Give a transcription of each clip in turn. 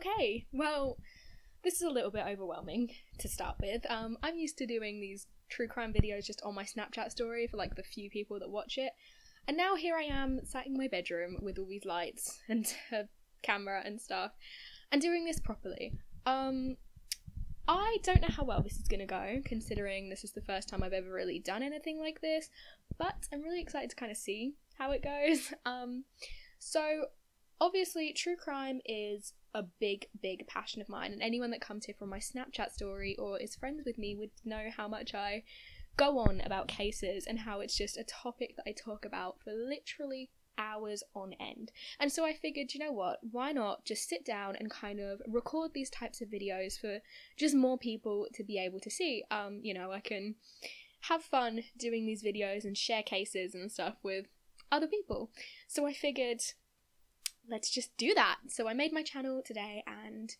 Okay, well, this is a little bit overwhelming to start with. I'm used to doing these true crime videos just on my Snapchat story for like the few people that watch it, and now here I am sat in my bedroom with all these lights and a camera and stuff and doing this properly. I don't know how well this is gonna go, considering this is the first time I've ever really done anything like this, but I'm really excited to kind of see how it goes. So obviously true crime is a big passion of mine, and anyone that comes here from my Snapchat story or is friends with me would know how much I go on about cases and how it's just a topic that I talk about for literally hours on end. And so I figured, you know what, why not just sit down and kind of record these types of videos for just more people to be able to see. You know, I can have fun doing these videos and share cases and stuff with other people. So I figured, let's just do that. So I made my channel today, and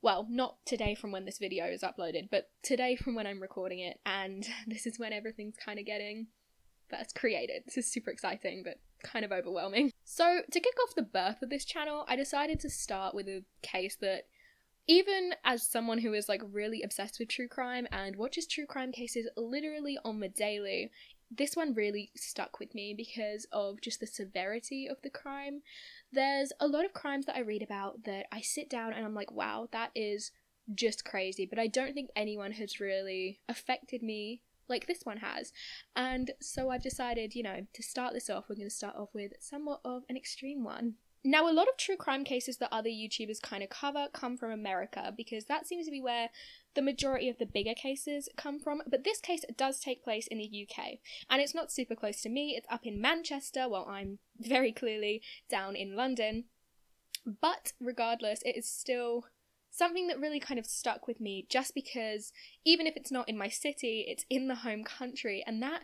well, not today from when this video is uploaded, but today from when I'm recording it, and this is when everything's kind of getting first created. This is super exciting, but kind of overwhelming. So to kick off the birth of this channel, I decided to start with a case that, even as someone who is like really obsessed with true crime and watches true crime cases literally on the daily, this one really stuck with me because of just the severity of the crime. There's a lot of crimes that I read about that I sit down and I'm like, wow, that is just crazy, but I don't think anyone has really affected me like this one has. And so I've decided, you know, to start this off, we're going to start off with somewhat of an extreme one. Now, a lot of true crime cases that other YouTubers kind of cover come from America, because that seems to be where the majority of the bigger cases come from, but this case does take place in the UK, and it's not super close to me. It's up in Manchester, while I'm very clearly down in London, but regardless, it is still something that really kind of stuck with me, just because even if it's not in my city, it's in the home country, and that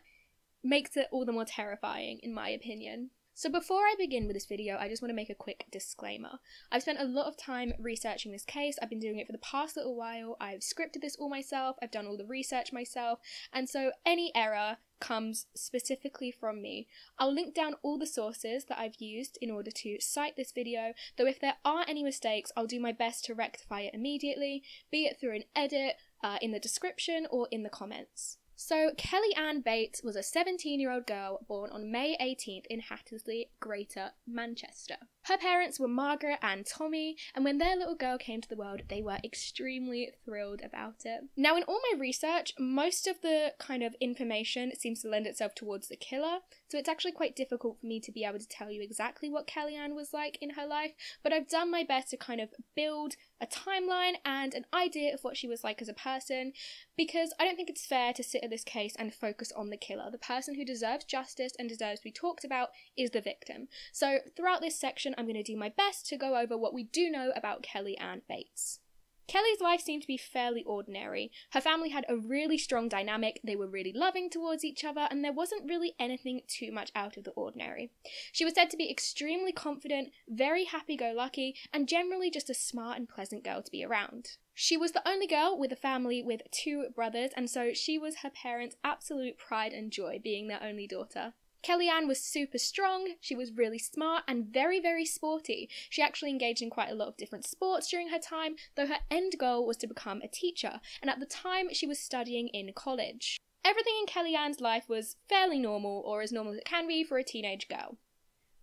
makes it all the more terrifying, in my opinion. So before I begin with this video, I just want to make a quick disclaimer. I've spent a lot of time researching this case. I've been doing it for the past little while. I've scripted this all myself. I've done all the research myself. And so any error comes specifically from me. I'll link down all the sources that I've used in order to cite this video, though if there are any mistakes, I'll do my best to rectify it immediately, be it through an edit, in the description, or in the comments. So, Kelly Anne Bates was a 17-year-old girl born on May 18th in Hattersley, Greater Manchester. Her parents were Margaret and Tommy, and when their little girl came to the world, they were extremely thrilled about it. Now, in all my research, most of the kind of information seems to lend itself towards the killer, so it's actually quite difficult for me to be able to tell you exactly what Kelly Anne was like in her life, but I've done my best to kind of build a timeline and an idea of what she was like as a person, because I don't think it's fair to sit at this case and focus on the killer. The person who deserves justice and deserves to be talked about is the victim. So throughout this section, I'm going to do my best to go over what we do know about Kelly Anne Bates. Kelly's life seemed to be fairly ordinary. Her family had a really strong dynamic, they were really loving towards each other, and there wasn't really anything too much out of the ordinary. She was said to be extremely confident, very happy-go-lucky, and generally just a smart and pleasant girl to be around. She was the only girl with a family with two brothers, and so she was her parents' absolute pride and joy, being their only daughter. Kelly Anne was super strong, she was really smart, and very sporty. She actually engaged in quite a lot of different sports during her time, though her end goal was to become a teacher, and at the time she was studying in college. Everything in Kelly Anne's life was fairly normal, or as normal as it can be for a teenage girl.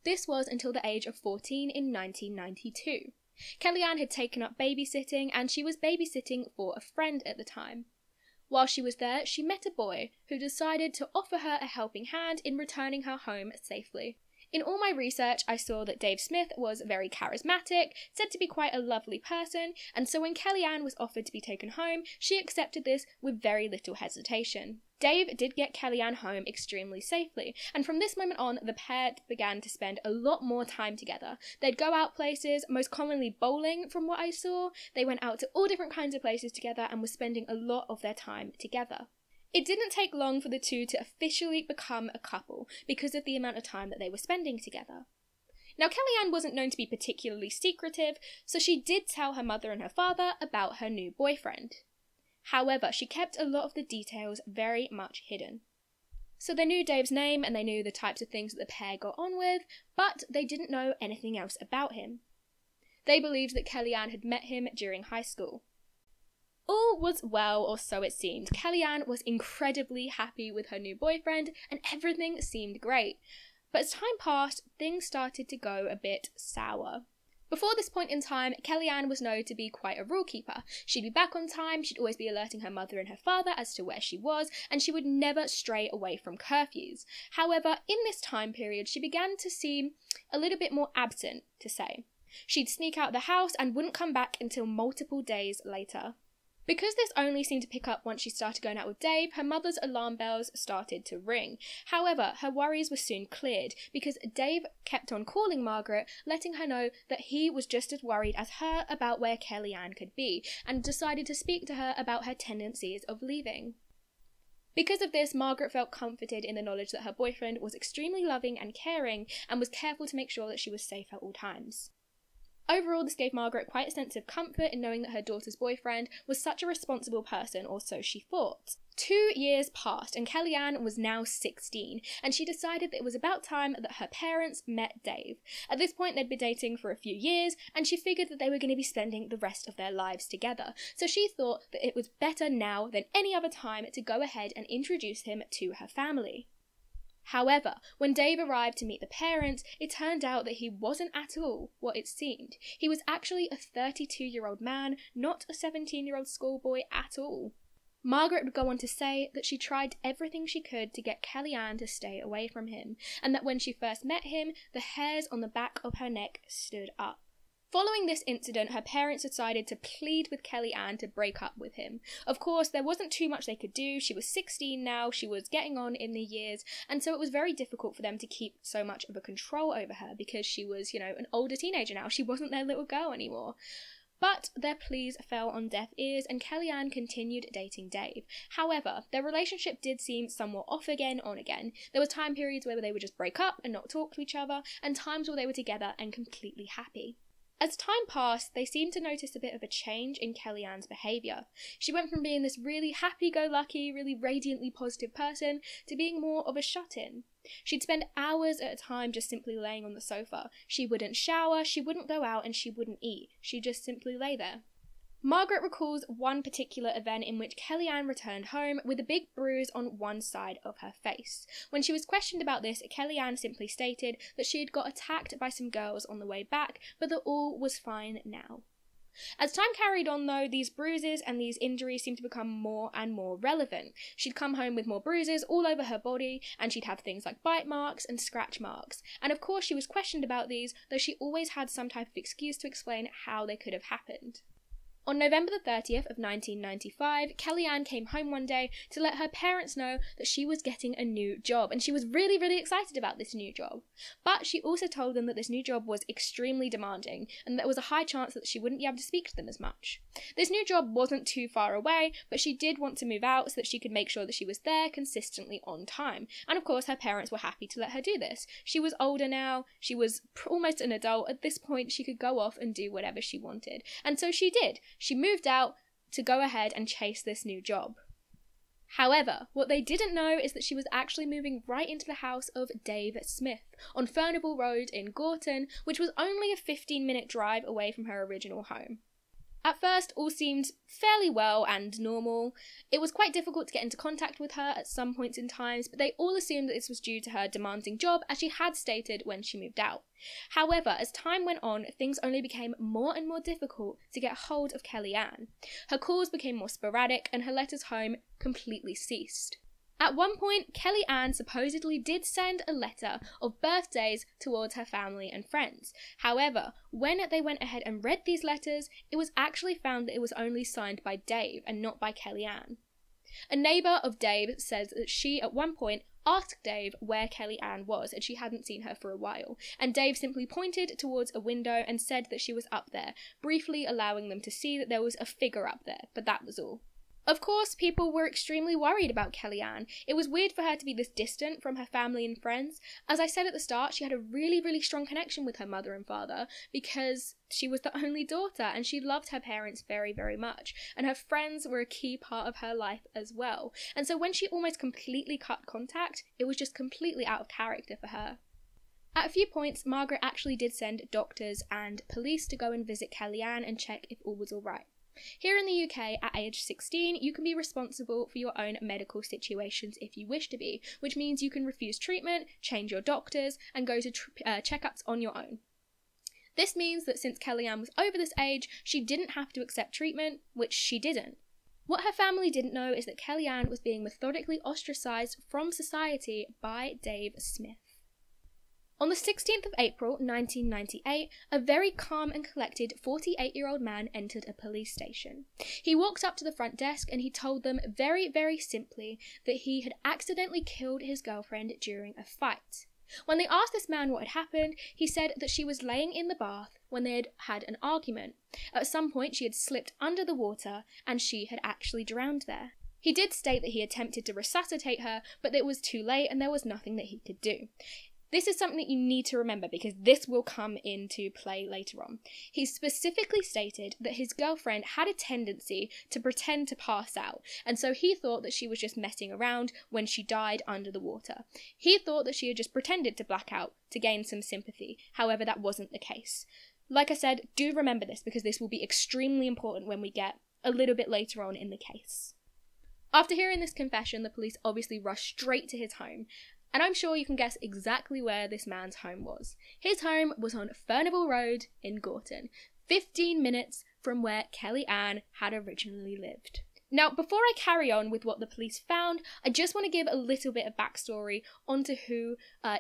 This was until the age of 14 in 1992. Kelly Anne had taken up babysitting, and she was babysitting for a friend at the time. While she was there, she met a boy who decided to offer her a helping hand in returning her home safely. In all my research, I saw that Dave Smith was very charismatic, said to be quite a lovely person, and so when Kelly Anne was offered to be taken home, she accepted this with very little hesitation. Dave did get Kelly Anne home extremely safely, and from this moment on, the pair began to spend a lot more time together. They'd go out places, most commonly bowling from what I saw. They went out to all different kinds of places together and were spending a lot of their time together. It didn't take long for the two to officially become a couple because of the amount of time that they were spending together. Now, Kelly Anne wasn't known to be particularly secretive, so she did tell her mother and her father about her new boyfriend. However, she kept a lot of the details very much hidden. So they knew Dave's name and they knew the types of things that the pair got on with, but they didn't know anything else about him. They believed that Kelly Anne had met him during high school. All was well, or so it seemed. Kelly Anne was incredibly happy with her new boyfriend, and everything seemed great. But as time passed, things started to go a bit sour. Before this point in time, Kelly Anne was known to be quite a rule keeper. She'd be back on time, she'd always be alerting her mother and her father as to where she was, and she would never stray away from curfews. However, in this time period, she began to seem a little bit more absent, to say. She'd sneak out the house and wouldn't come back until multiple days later. Because this only seemed to pick up once she started going out with Dave, her mother's alarm bells started to ring. However, her worries were soon cleared, because Dave kept on calling Margaret, letting her know that he was just as worried as her about where Kelly Anne could be, and decided to speak to her about her tendencies of leaving. Because of this, Margaret felt comforted in the knowledge that her boyfriend was extremely loving and caring, and was careful to make sure that she was safe at all times. Overall, this gave Margaret quite a sense of comfort in knowing that her daughter's boyfriend was such a responsible person, or so she thought. 2 years passed, and Kelly Anne was now 16, and she decided that it was about time that her parents met Dave. At this point, they'd been dating for a few years, and she figured that they were going to be spending the rest of their lives together, so she thought that it was better now than any other time to go ahead and introduce him to her family. However, when Dave arrived to meet the parents, it turned out that he wasn't at all what it seemed. He was actually a 32-year-old man, not a 17-year-old schoolboy at all. Margaret would go on to say that she tried everything she could to get Kelly Anne to stay away from him, and that when she first met him, the hairs on the back of her neck stood up. Following this incident, her parents decided to plead with Kelly Anne to break up with him. Of course, there wasn't too much they could do. She was 16 now, she was getting on in the years, and so it was very difficult for them to keep so much of a control over her because she was, an older teenager now. She wasn't their little girl anymore. But their pleas fell on deaf ears, and Kelly Anne continued dating Dave. However, their relationship did seem somewhat off again, on again. There were time periods where they would just break up and not talk to each other, and times where they were together and completely happy. As time passed, they seemed to notice a bit of a change in Kelly Anne's behaviour. She went from being this really happy-go-lucky, really radiantly positive person to being more of a shut-in. She'd spend hours at a time just simply laying on the sofa. She wouldn't shower, she wouldn't go out, and she wouldn't eat. She'd just simply lay there. Margaret recalls one particular event in which Kelly Anne returned home with a big bruise on one side of her face. When she was questioned about this, Kelly Anne simply stated that she had got attacked by some girls on the way back, but that all was fine now. As time carried on though, these bruises and these injuries seemed to become more and more relevant. She'd come home with more bruises all over her body, and she'd have things like bite marks and scratch marks. And of course she was questioned about these, though she always had some type of excuse to explain how they could have happened. On November the 30th of 1995, Kelly Anne came home one day to let her parents know that she was getting a new job, and she was really, really excited about this new job. But she also told them that this new job was extremely demanding, and there was a high chance that she wouldn't be able to speak to them as much. This new job wasn't too far away, but she did want to move out so that she could make sure that she was there consistently on time. And of course, her parents were happy to let her do this. She was older now, she was almost an adult. At this point, she could go off and do whatever she wanted. And so she did. She moved out to go ahead and chase this new job. However, what they didn't know is that she was actually moving right into the house of Dave Smith on Furnival Road in Gorton, which was only a 15-minute drive away from her original home. At first, all seemed fairly well and normal. It was quite difficult to get into contact with her at some points in time, but they all assumed that this was due to her demanding job, as she had stated when she moved out. However, as time went on, things only became more and more difficult to get hold of Kelly Anne. Her calls became more sporadic, and her letters home completely ceased. At one point, Kelly Anne supposedly did send a letter of birthdays towards her family and friends. However, when they went ahead and read these letters, it was actually found that it was only signed by Dave and not by Kelly Anne. A neighbour of Dave says that she at one point asked Dave where Kelly Anne was, and she hadn't seen her for a while, and Dave simply pointed towards a window and said that she was up there, briefly allowing them to see that there was a figure up there, but that was all. Of course, people were extremely worried about Kelly Anne. It was weird for her to be this distant from her family and friends. As I said at the start, she had a really, really strong connection with her mother and father because she was the only daughter, and she loved her parents very, very much. And her friends were a key part of her life as well. And so when she almost completely cut contact, it was just completely out of character for her. At a few points, Margaret actually did send doctors and police to go and visit Kelly Anne and check if all was alright. Here in the UK, at age 16, you can be responsible for your own medical situations if you wish to be, which means you can refuse treatment, change your doctors, and go to checkups on your own. This means that since Kelly Anne was over this age, she didn't have to accept treatment, which she didn't. What her family didn't know is that Kelly Anne was being methodically ostracised from society by Dave Smith. On the 16th of April 1998, a very calm and collected 48-year-old man entered a police station. He walked up to the front desk and he told them very, very simply that he had accidentally killed his girlfriend during a fight. When they asked this man what had happened, he said that she was laying in the bath when they had had an argument. At some point, she had slipped under the water and she had actually drowned there. He did state that he attempted to resuscitate her, but it was too late and there was nothing that he could do. This is something that you need to remember because this will come into play later on. He specifically stated that his girlfriend had a tendency to pretend to pass out, and so he thought that she was just messing around when she died under the water. He thought that she had just pretended to black out to gain some sympathy. However, that wasn't the case. Like I said, do remember this because this will be extremely important when we get a little bit later on in the case. After hearing this confession, the police obviously rushed straight to his home. And I'm sure you can guess exactly where this man's home was. His home was on Furnival Road in Gorton, 15 minutes from where Kelly Anne had originally lived. Now, before I carry on with what the police found, I just want to give a little bit of backstory onto who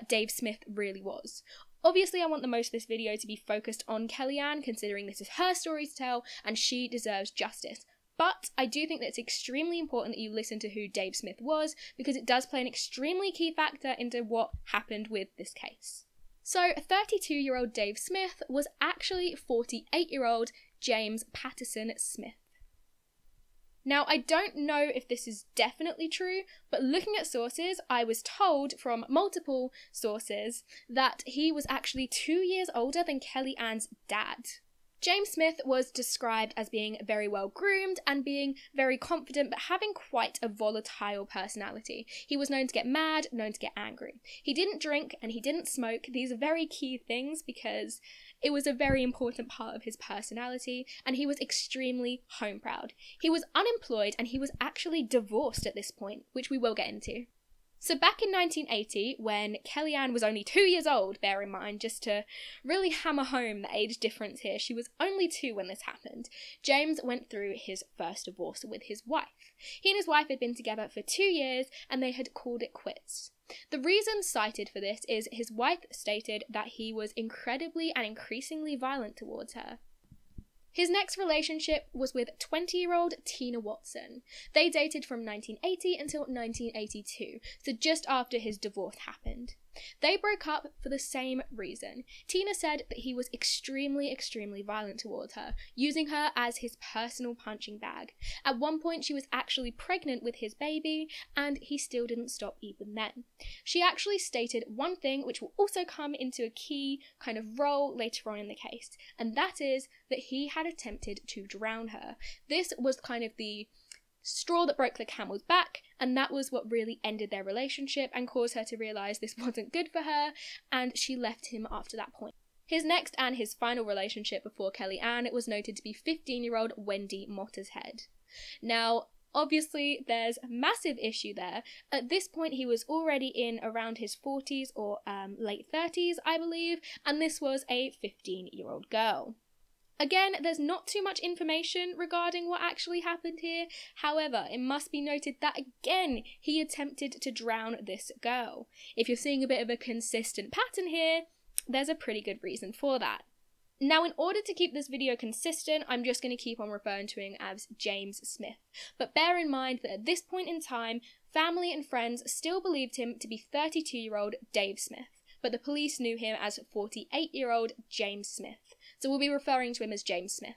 Dave Smith really was. Obviously, I want the most of this video to be focused on Kelly Anne, considering this is her story to tell and she deserves justice. But I do think that it's extremely important that you listen to who Dave Smith was because it does play an extremely key factor into what happened with this case. So 32-year-old Dave Smith was actually 48-year-old James Patterson Smith. Now, I don't know if this is definitely true, but looking at sources, I was told from multiple sources that he was actually 2 years older than Kelly Anne's dad. James Smith was described as being very well groomed and being very confident, but having quite a volatile personality. He was known to get mad, known to get angry. He didn't drink and he didn't smoke. These are very key things because it was a very important part of his personality, and he was extremely home proud. He was unemployed and he was actually divorced at this point, which we will get into. So back in 1980, when Kelly Anne was only 2 years old, bear in mind, just to really hammer home the age difference here, she was only 2 when this happened, James went through his first divorce with his wife. He and his wife had been together for 2 years and they had called it quits. The reason cited for this is his wife stated that he was incredibly and increasingly violent towards her. His next relationship was with 20-year-old Tina Watson. They dated from 1980 until 1982, so just after his divorce happened. They broke up for the same reason. Tina said that he was extremely, extremely violent towards her, using her as his personal punching bag. At one point, she was actually pregnant with his baby, and he still didn't stop even then. She actually stated one thing which will also come into a key kind of role later on in the case, and that is that he had attempted to drown her. This was kind of the straw that broke the camel's back, and that was what really ended their relationship and caused her to realise this wasn't good for her, and she left him after that point. His next and his final relationship before Kelly Anne was noted to be 15-year-old Wendy Mottershead. Now, obviously, there's a massive issue there. At this point, he was already in around his 40s or late 30s, I believe, and this was a 15-year-old girl. Again, there's not too much information regarding what actually happened here. However, it must be noted that again, he attempted to drown this girl. If you're seeing a bit of a consistent pattern here, there's a pretty good reason for that. Now, in order to keep this video consistent, I'm just going to keep on referring to him as James Smith. But bear in mind that at this point in time, family and friends still believed him to be 32-year-old Dave Smith, but the police knew him as 48-year-old James Smith. So we'll be referring to him as James Smith.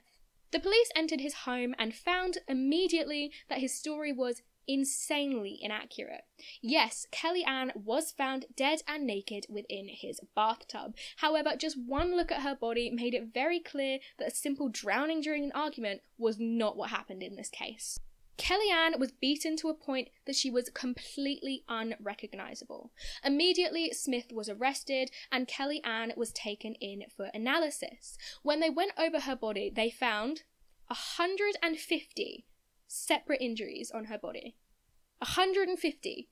The police entered his home and found immediately that his story was insanely inaccurate. Yes, Kelly Anne was found dead and naked within his bathtub. However, just one look at her body made it very clear that a simple drowning during an argument was not what happened in this case. Kelly Anne was beaten to a point that she was completely unrecognisable. Immediately, Smith was arrested and Kelly Anne was taken in for analysis. When they went over her body, they found 150 separate injuries on her body. 150.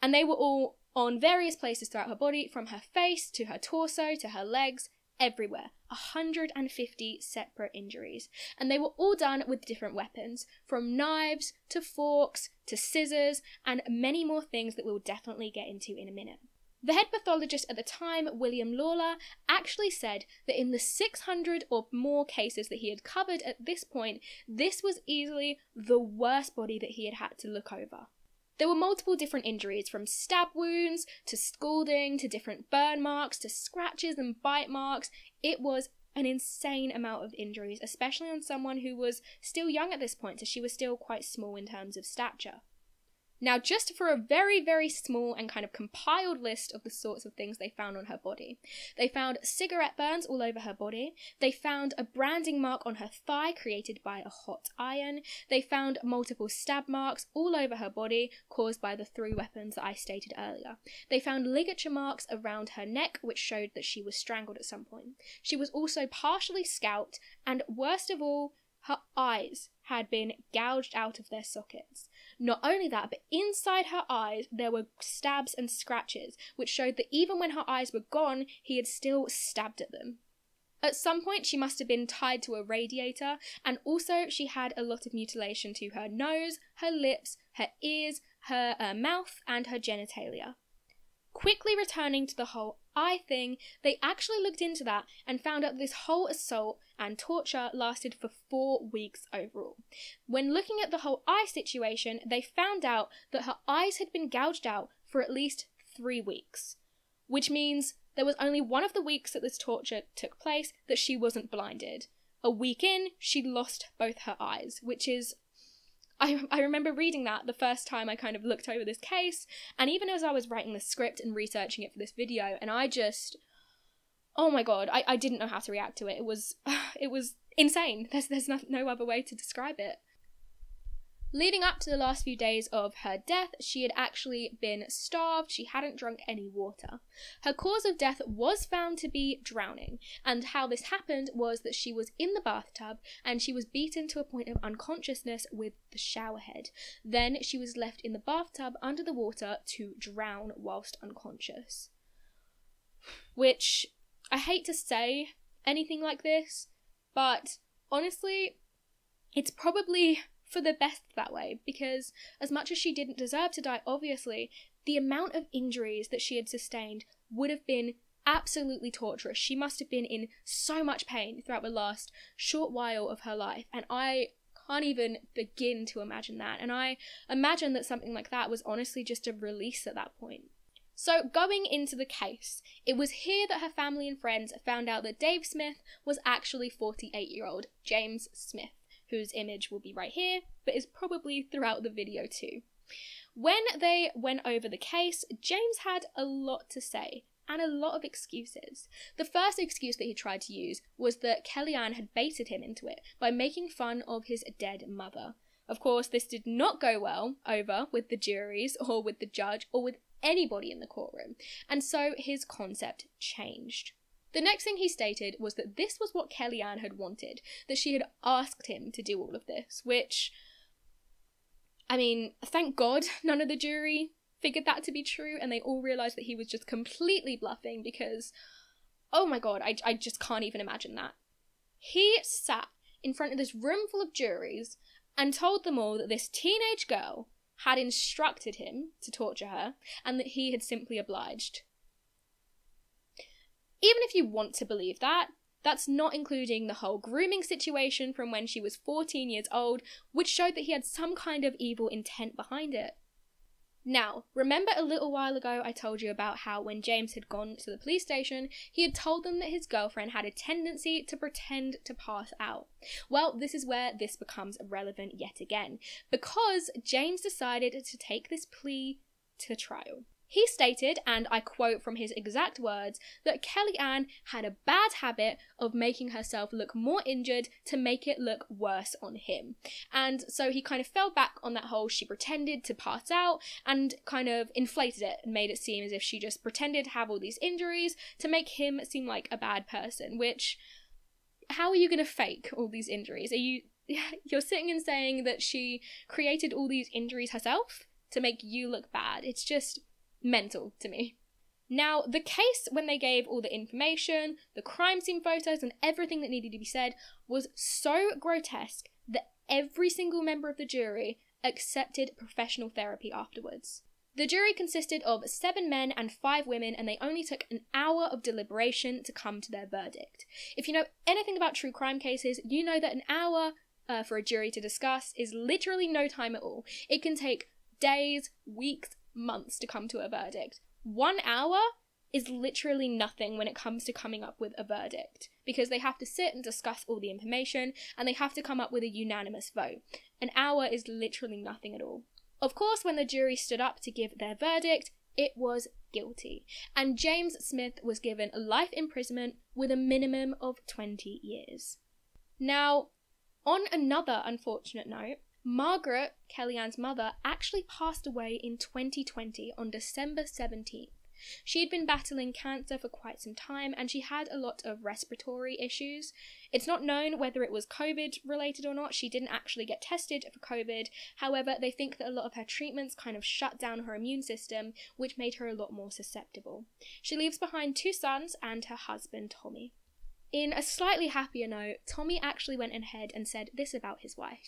And they were all on various places throughout her body, from her face to her torso to her legs, everywhere. 150 separate injuries, and they were all done with different weapons, from knives to forks to scissors and many more things that we'll definitely get into in a minute. The head pathologist at the time, William Lawler, actually said that in the 600 or more cases that he had covered at this point, this was easily the worst body that he had had to look over. There were multiple different injuries, from stab wounds to scalding to different burn marks to scratches and bite marks. It was an insane amount of injuries, especially on someone who was still young at this point, so she was still quite small in terms of stature. Now, just for a very, very small and kind of compiled list of the sorts of things they found on her body. They found cigarette burns all over her body. They found a branding mark on her thigh created by a hot iron. They found multiple stab marks all over her body caused by the three weapons that I stated earlier. They found ligature marks around her neck, which showed that she was strangled at some point. She was also partially scalped, and worst of all, her eyes had been gouged out of their sockets. Not only that, but inside her eyes there were stabs and scratches, which showed that even when her eyes were gone, he had still stabbed at them. At some point she must have been tied to a radiator, and also she had a lot of mutilation to her nose, her lips, her ears, her mouth and her genitalia. Quickly returning to the whole eye thing, they actually looked into that and found out this whole assault and torture lasted for 4 weeks overall. When looking at the whole eye situation, they found out that her eyes had been gouged out for at least 3 weeks, which means there was only one of the weeks that this torture took place that she wasn't blinded. A week in, she lost both her eyes, which is... I remember reading that the first time I kind of looked over this case, and even as I was writing the script and researching it for this video, and I just, oh my god, I didn't know how to react to it. It was insane. There's no other way to describe it. Leading up to the last few days of her death, she had actually been starved. She hadn't drunk any water. Her cause of death was found to be drowning, and how this happened was that she was in the bathtub and she was beaten to a point of unconsciousness with the shower head. Then she was left in the bathtub under the water to drown whilst unconscious. Which, I hate to say anything like this, but honestly, it's probably... for the best that way, because as much as she didn't deserve to die, obviously, the amount of injuries that she had sustained would have been absolutely torturous. She must have been in so much pain throughout the last short while of her life, and I can't even begin to imagine that. And I imagine that something like that was honestly just a release at that point. So going into the case, it was here that her family and friends found out that Dave Smith was actually 48-year-old James Smith, whose image will be right here, but is probably throughout the video too. When they went over the case, James had a lot to say, and a lot of excuses. The first excuse that he tried to use was that Kelly Anne had baited him into it by making fun of his dead mother. Of course, this did not go well over with the juries, or with the judge, or with anybody in the courtroom, and so his concept changed. The next thing he stated was that this was what Kelly Anne had wanted, that she had asked him to do all of this, which, I mean, thank God none of the jury figured that to be true, and they all realised that he was just completely bluffing, because, oh my god, I just can't even imagine that. He sat in front of this room full of juries and told them all that this teenage girl had instructed him to torture her, and that he had simply obliged. Even if you want to believe that, that's not including the whole grooming situation from when she was 14 years old, which showed that he had some kind of evil intent behind it. Now, remember a little while ago I told you about how when James had gone to the police station, he had told them that his girlfriend had a tendency to pretend to pass out. Well, this is where this becomes relevant yet again, because James decided to take this plea to trial. He stated, and I quote from his exact words, that Kelly Anne had a bad habit of making herself look more injured to make it look worse on him. And so he kind of fell back on that whole she pretended to pass out and kind of inflated it and made it seem as if she just pretended to have all these injuries to make him seem like a bad person, which, how are you going to fake all these injuries? You're sitting and saying that she created all these injuries herself to make you look bad. It's just mental to me. Now, the case, when they gave all the information, the crime scene photos and everything that needed to be said, was so grotesque that every single member of the jury accepted professional therapy afterwards. The jury consisted of 7 men and 5 women, and they only took an hour of deliberation to come to their verdict. If you know anything about true crime cases, you know that an hour for a jury to discuss is literally no time at all. It can take days, weeks, months to come to a verdict. 1 hour is literally nothing when it comes to coming up with a verdict, because they have to sit and discuss all the information and they have to come up with a unanimous vote. An hour is literally nothing at all. Of course, when the jury stood up to give their verdict, it was guilty, and James Smith was given life imprisonment with a minimum of 20 years. Now, on another unfortunate note, Margaret, Kelly Anne's mother, actually passed away in 2020 on December 17th. She had been battling cancer for quite some time and she had a lot of respiratory issues. It's not known whether it was COVID related or not. She didn't actually get tested for COVID. However, they think that a lot of her treatments kind of shut down her immune system, which made her a lot more susceptible. She leaves behind 2 sons and her husband, Tommy. In a slightly happier note, Tommy actually went ahead and said this about his wife.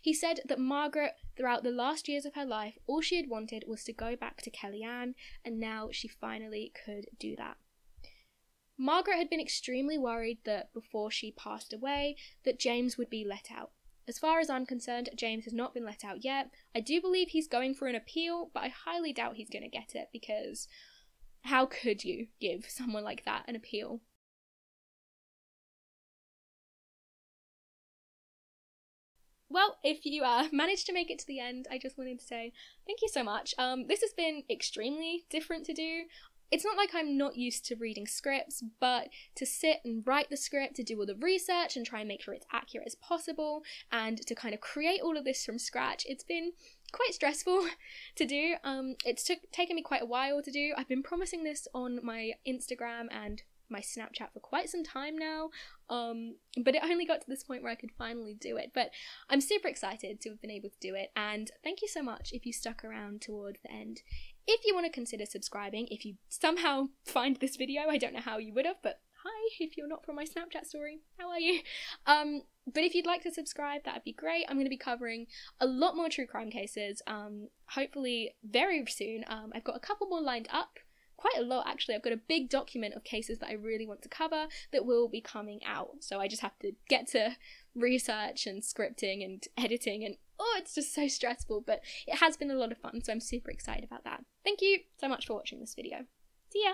He said that Margaret, throughout the last years of her life, all she had wanted was to go back to Kelly Anne, and now she finally could do that. Margaret had been extremely worried that before she passed away, that James would be let out. As far as I'm concerned, James has not been let out yet. I do believe he's going for an appeal, but I highly doubt he's going to get it, because how could you give someone like that an appeal? Well, if you managed to make it to the end, I just wanted to say thank you so much. This has been extremely different to do. It's not like I'm not used to reading scripts, but to sit and write the script, to do all the research and try and make sure it's accurate as possible, and to kind of create all of this from scratch, it's been quite stressful to do. It's taken me quite a while to do. I've been promising this on my Instagram and my Snapchat for quite some time now, but it only got to this point where I could finally do it. But I'm super excited to have been able to do it, and thank you so much if you stuck around towards the end. If you want to consider subscribing, if you somehow find this video, I don't know how you would have, but hi, if you're not from my Snapchat story, how are you? But if you'd like to subscribe, that'd be great. I'm going to be covering a lot more true crime cases, hopefully very soon. I've got a couple more lined up. Quite a lot, actually. I've got a big document of cases that I really want to cover that will be coming out, so I just have to get to research and scripting and editing, and oh, it's just so stressful, but it has been a lot of fun, so I'm super excited about that. Thank you so much for watching this video. See ya!